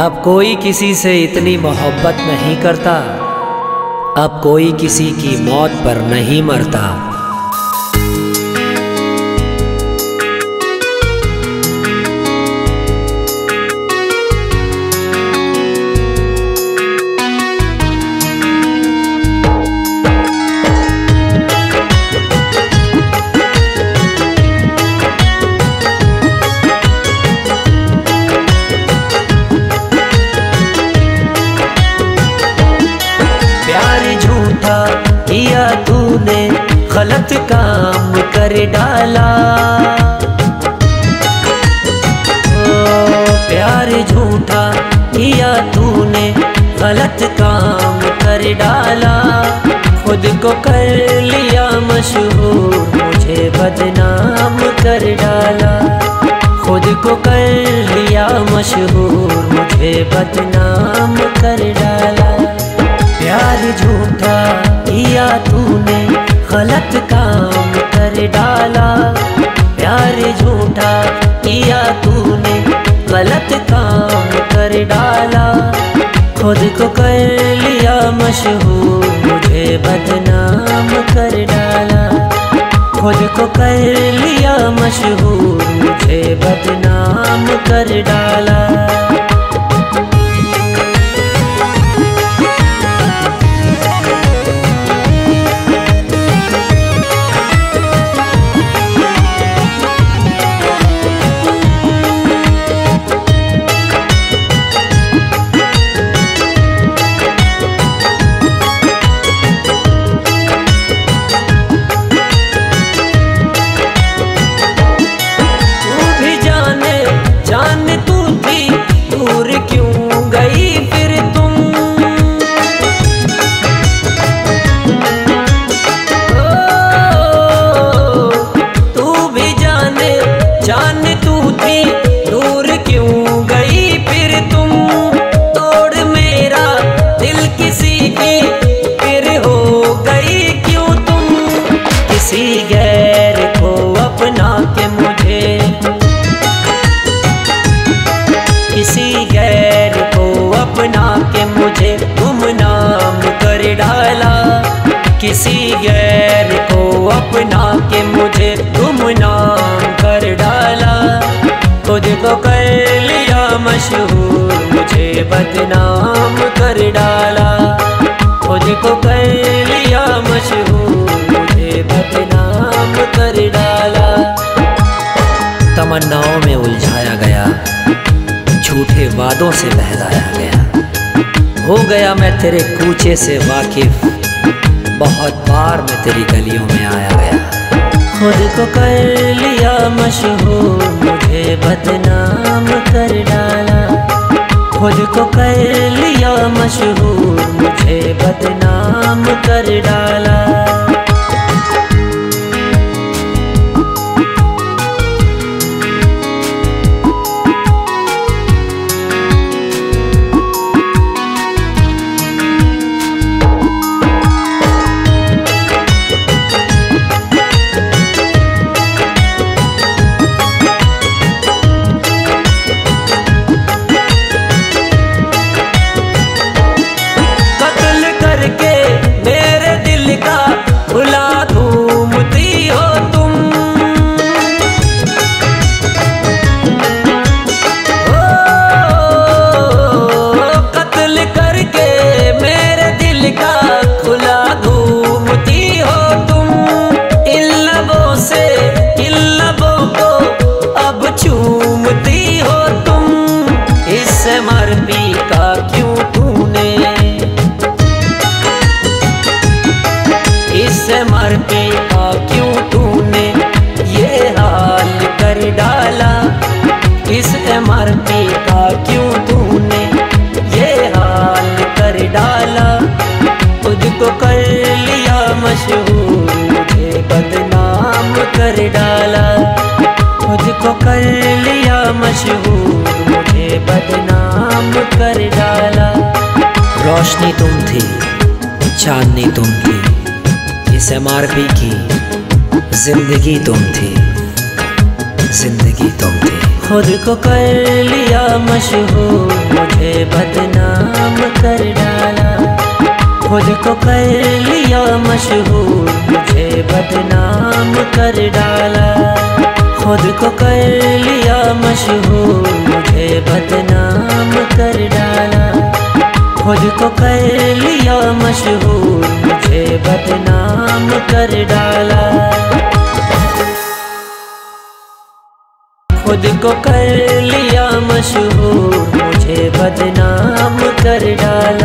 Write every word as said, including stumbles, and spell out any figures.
अब कोई किसी से इतनी मोहब्बत नहीं करता, अब कोई किसी की मौत पर नहीं मरता। किया तूने गलत काम कर डाला, ओ प्यार झूठा किया तूने गलत काम कर डाला। खुद को कर लिया मशहूर, मुझे बदनाम कर डाला। खुद को कर लिया मशहूर, मुझे बदनाम कर डाला। प्यार झूठा किया तूने गलत काम कर डाला। प्यार झूठा किया तूने गलत काम कर डाला। खुद को कर लिया मशहूर, मुझे बदनाम कर डाला। खुद को कर लिया मशहूर, मुझे बदनाम कर डाला। किसी गैर को अपना के मुझे गुमनाम कर डाला। किसी गैर को अपना के मुझे गुमनाम कर डाला। खुद को कर लिया मशहूर, मुझे बदनाम कर डाला। खुद को कर लिया मशहूर, मुझे बदनाम कर डाला। तमन्नाओं में उलझाया गया, झूठे वादों से बहलाया गया। हो गया मैं तेरे कूचे से वाकिफ, बहुत बार मैं तेरी गलियों में आया गया। खुद को कर लिया मशहूर, मुझे बदनाम कर डाला। खुद को कर लिया मशहूर, मुझे बदनाम कर डाला। मरते का क्यों तूने ये हाल कर डाला। इस मरते का क्यों तूने ये हाल कर डाला। खुद को कर लिया मशहूर, मुझे बदनाम कर डाला। खुद को कर लिया मशहूर, मुझे बदनाम कर डाला। रोशनी तुम थी, चांदनी तुम थी, एमआरपी की जिंदगी तुम थी, जिंदगी तुम थी। खुद को कर लिया मशहूर, मुझे बदनाम कर डाला। खुद को कर लिया मशहूर, मुझे बदनाम कर डाला। खुद को कर लिया मशहूर, मुझे बदनाम कर डाला। खुद को कर लिया मशहूर, मुझे बदनाम कर डाला। खुद को कर लिया मशहूर, मुझे बदनाम कर डाला।